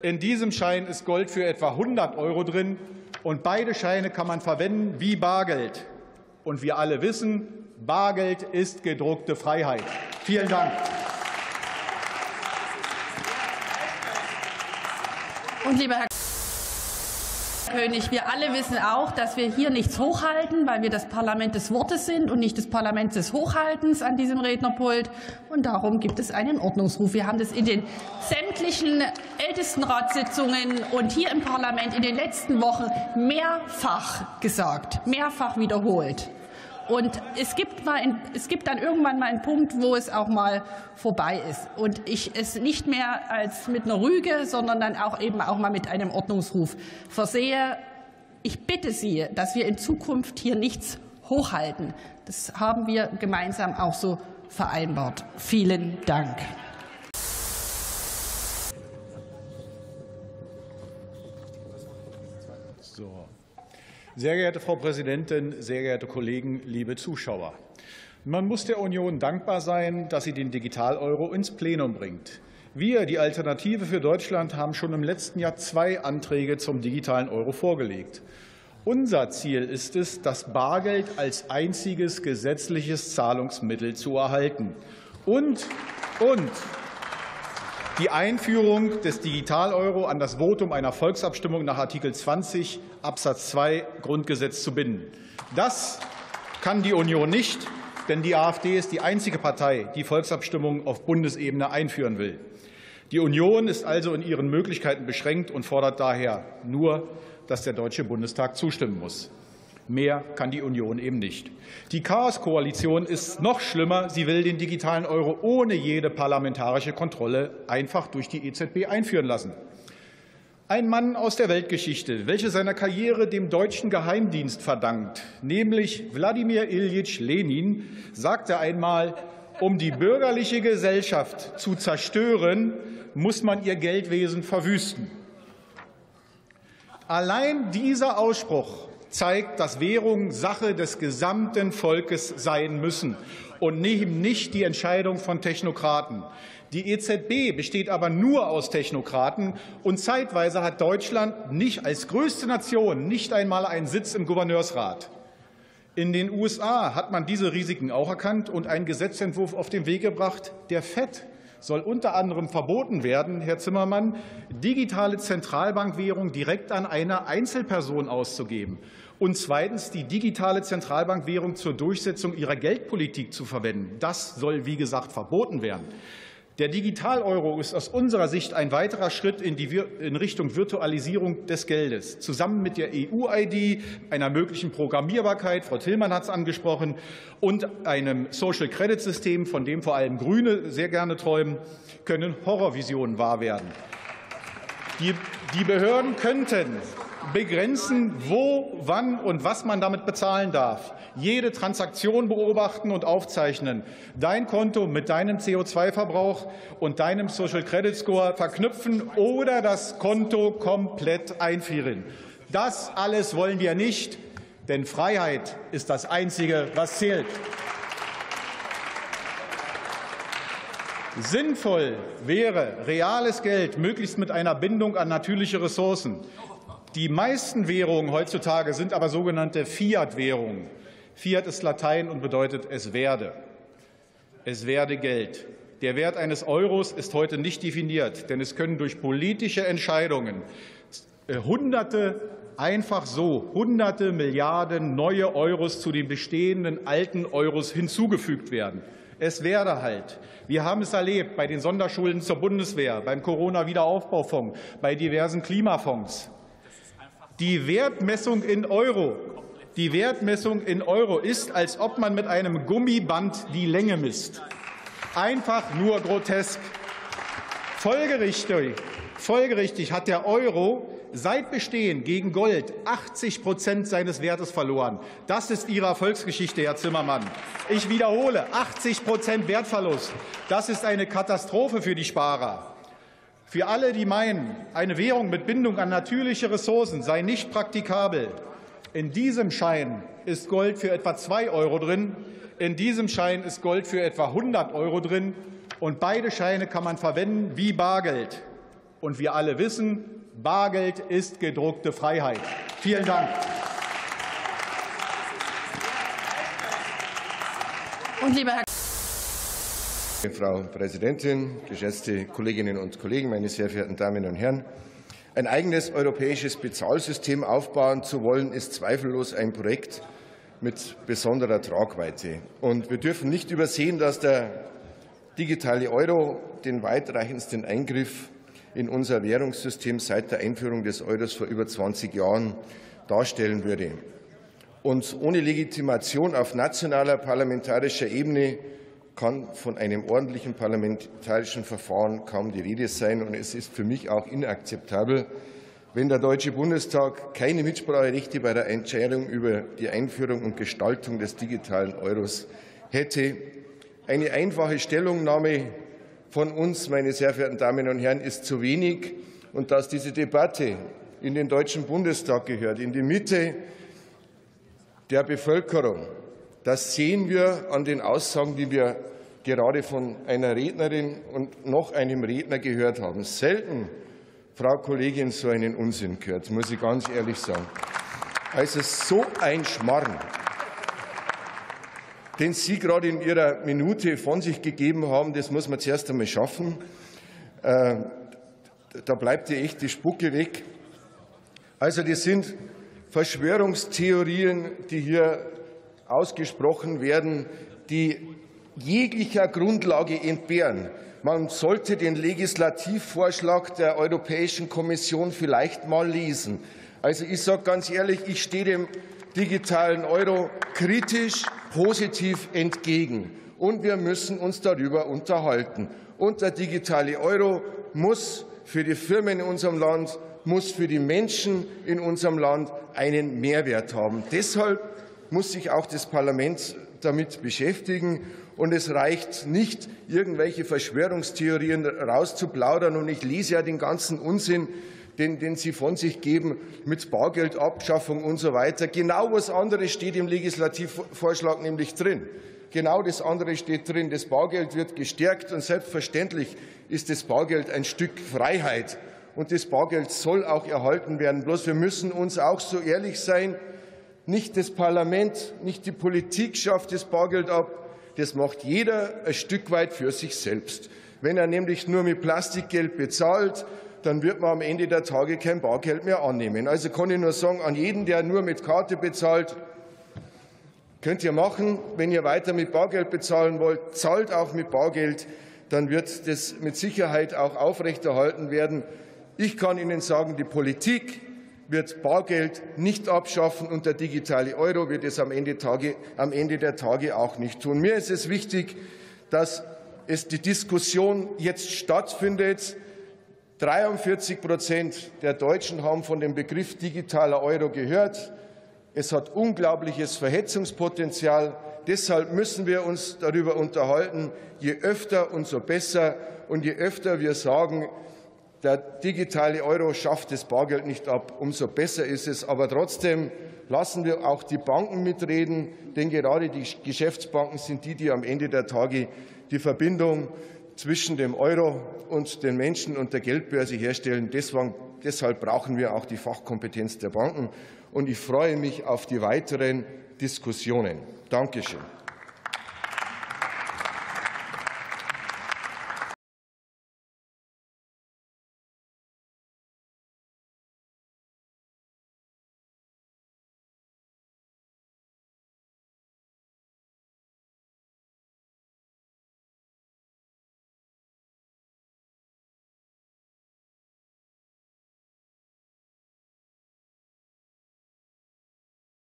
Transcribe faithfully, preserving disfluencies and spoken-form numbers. In diesem Schein ist Gold für etwa hundert Euro drin, und beide Scheine kann man verwenden wie Bargeld. Und wir alle wissen, Bargeld ist gedruckte Freiheit. Vielen Dank. Und lieber Herr König, wir alle wissen auch, dass wir hier nichts hochhalten, weil wir das Parlament des Wortes sind und nicht das Parlament des Hochhaltens an diesem Rednerpult. Und darum gibt es einen Ordnungsruf. Wir haben das in den sämtlichen Ältestenratssitzungen und hier im Parlament in den letzten Wochen mehrfach gesagt, mehrfach wiederholt. Und es gibt, mal, es gibt dann irgendwann mal einen Punkt, wo es auch mal vorbei ist. Und ich es nicht mehr als mit einer Rüge, sondern dann auch eben auch mal mit einem Ordnungsruf versehe. Ich bitte Sie, dass wir in Zukunft hier nichts hochhalten. Das haben wir gemeinsam auch so vereinbart. Vielen Dank. So. Sehr geehrte Frau Präsidentin, sehr geehrte Kollegen, liebe Zuschauer! Man muss der Union dankbar sein, dass sie den Digital-Euro ins Plenum bringt. Wir, die Alternative für Deutschland, haben schon im letzten Jahr zwei Anträge zum digitalen Euro vorgelegt. Unser Ziel ist es, das Bargeld als einziges gesetzliches Zahlungsmittel zu erhalten und, und die Einführung des Digital-Euro an das Votum einer Volksabstimmung nach Artikel zwanzig Absatz zwei Grundgesetz zu binden. Das kann die Union nicht, denn die AfD ist die einzige Partei, die Volksabstimmungen auf Bundesebene einführen will. Die Union ist also in ihren Möglichkeiten beschränkt und fordert daher nur, dass der Deutsche Bundestag zustimmen muss. Mehr kann die Union eben nicht. Die Chaos-Koalition ist noch schlimmer. Sie will den digitalen Euro ohne jede parlamentarische Kontrolle einfach durch die E Z B einführen lassen. Ein Mann aus der Weltgeschichte, welcher seiner Karriere dem deutschen Geheimdienst verdankt, nämlich Wladimir Iljitsch Lenin, sagte einmal, um die bürgerliche Gesellschaft zu zerstören, muss man ihr Geldwesen verwüsten. Allein dieser Ausspruch zeigt, dass Währungen Sache des gesamten Volkes sein müssen und nicht die Entscheidung von Technokraten. Die E Z B besteht aber nur aus Technokraten, und zeitweise hat Deutschland nicht als größte Nation nicht einmal einen Sitz im Gouverneursrat. In den U S A hat man diese Risiken auch erkannt und einen Gesetzentwurf auf den Weg gebracht. Der F E D soll unter anderem verboten werden, Herr Zimmermann, digitale Zentralbankwährung direkt an eine Einzelperson auszugeben und zweitens die digitale Zentralbankwährung zur Durchsetzung ihrer Geldpolitik zu verwenden. Das soll, wie gesagt, verboten werden. Der Digital-Euro ist aus unserer Sicht ein weiterer Schritt in, die, in Richtung Virtualisierung des Geldes. Zusammen mit der E U I D, einer möglichen Programmierbarkeit, Frau Tillmann hat es angesprochen, und einem Social-Credit-System, von dem vor allem Grüne sehr gerne träumen, können Horrorvisionen wahr werden. Die, die Behörden könnten begrenzen, wo, wann und was man damit bezahlen darf. Jede Transaktion beobachten und aufzeichnen. Dein Konto mit deinem C O zwei Verbrauch und deinem Social Credit Score verknüpfen oder das Konto komplett einfrieren. Das alles wollen wir nicht, denn Freiheit ist das Einzige, was zählt. Sinnvoll wäre reales Geld, möglichst mit einer Bindung an natürliche Ressourcen. Die meisten Währungen heutzutage sind aber sogenannte Fiat-Währungen. Fiat ist Latein und bedeutet es werde. Es werde Geld. Der Wert eines Euros ist heute nicht definiert, denn es können durch politische Entscheidungen Hunderte, einfach so, Hunderte Milliarden neue Euros zu den bestehenden alten Euros hinzugefügt werden. Es werde halt. Wir haben es erlebt bei den Sonderschulden zur Bundeswehr, beim Corona-Wiederaufbaufonds, bei diversen Klimafonds. Die Wertmessung in Euro. Die Wertmessung in Euro ist, als ob man mit einem Gummiband die Länge misst. Einfach nur grotesk. Folgerichtig, folgerichtig hat der Euro seit Bestehen gegen Gold achtzig Prozent seines Wertes verloren. Das ist Ihre Erfolgsgeschichte, Herr Zimmermann. Ich wiederhole, achtzig Prozent Wertverlust. Das ist eine Katastrophe für die Sparer. Für alle, die meinen, eine Währung mit Bindung an natürliche Ressourcen sei nicht praktikabel. In diesem Schein ist Gold für etwa zwei Euro drin. In diesem Schein ist Gold für etwa hundert Euro drin. Und beide Scheine kann man verwenden wie Bargeld. Und wir alle wissen, Bargeld ist gedruckte Freiheit. Vielen Dank. Und lieber Herr Frau Präsidentin, geschätzte Kolleginnen und Kollegen, meine sehr verehrten Damen und Herren! Ein eigenes europäisches Bezahlsystem aufbauen zu wollen, ist zweifellos ein Projekt mit besonderer Tragweite. Und wir dürfen nicht übersehen, dass der digitale Euro den weitreichendsten Eingriff in unser Währungssystem seit der Einführung des Euros vor über zwanzig Jahren darstellen würde. Und ohne Legitimation auf nationaler parlamentarischer Ebene kann von einem ordentlichen parlamentarischen Verfahren kaum die Rede sein. Und es ist für mich auch inakzeptabel, wenn der Deutsche Bundestag keine Mitspracherechte bei der Entscheidung über die Einführung und Gestaltung des digitalen Euros hätte. Eine einfache Stellungnahme von uns, meine sehr verehrten Damen und Herren, ist zu wenig. Und dass diese Debatte in den Deutschen Bundestag gehört, in die Mitte der Bevölkerung, das sehen wir an den Aussagen, die wir gerade von einer Rednerin und noch einem Redner gehört haben. Selten, Frau Kollegin, so einen Unsinn gehört, muss ich ganz ehrlich sagen. Also so ein Schmarrn, den Sie gerade in Ihrer Minute von sich gegeben haben, das muss man zuerst einmal schaffen. Da bleibt ja echt die Spucke weg. Also das sind Verschwörungstheorien, die hier ausgesprochen werden, die jeglicher Grundlage entbehren. Man sollte den Legislativvorschlag der Europäischen Kommission vielleicht mal lesen. Also ich sage ganz ehrlich, ich stehe dem digitalen Euro kritisch, positiv entgegen. Und wir müssen uns darüber unterhalten. Und der digitale Euro muss für die Firmen in unserem Land, muss für die Menschen in unserem Land einen Mehrwert haben. Deshalb muss sich auch das Parlament damit beschäftigen. Und es reicht nicht, irgendwelche Verschwörungstheorien rauszuplaudern. Und ich lese ja den ganzen Unsinn, den, den Sie von sich geben, mit Bargeldabschaffung und so weiter. Genau was anderes steht im Legislativvorschlag nämlich drin. Genau das andere steht drin. Das Bargeld wird gestärkt. Und selbstverständlich ist das Bargeld ein Stück Freiheit. Und das Bargeld soll auch erhalten werden. Bloß wir müssen uns auch so ehrlich sein, nicht das Parlament, nicht die Politik schafft das Bargeld ab. Das macht jeder ein Stück weit für sich selbst. Wenn er nämlich nur mit Plastikgeld bezahlt, dann wird man am Ende der Tage kein Bargeld mehr annehmen. Also kann ich nur sagen, an jeden, der nur mit Karte bezahlt, könnt ihr machen. Wenn ihr weiter mit Bargeld bezahlen wollt, zahlt auch mit Bargeld. Dann wird das mit Sicherheit auch aufrechterhalten werden. Ich kann Ihnen sagen, die Politik wird Bargeld nicht abschaffen, und der digitale Euro wird es am Ende, Tage, am Ende der Tage auch nicht tun. Mir ist es wichtig, dass es die Diskussion jetzt stattfindet. dreiundvierzig Prozent der Deutschen haben von dem Begriff digitaler Euro gehört. Es hat unglaubliches Verhetzungspotenzial. Deshalb müssen wir uns darüber unterhalten. Je öfter, umso besser. Und je öfter wir sagen, der digitale Euro schafft das Bargeld nicht ab, umso besser ist es. Aber trotzdem lassen wir auch die Banken mitreden, denn gerade die Geschäftsbanken sind die, die am Ende der Tage die Verbindung zwischen dem Euro und den Menschen und der Geldbörse herstellen. Deswegen, deshalb brauchen wir auch die Fachkompetenz der Banken. Und ich freue mich auf die weiteren Diskussionen. Dankeschön.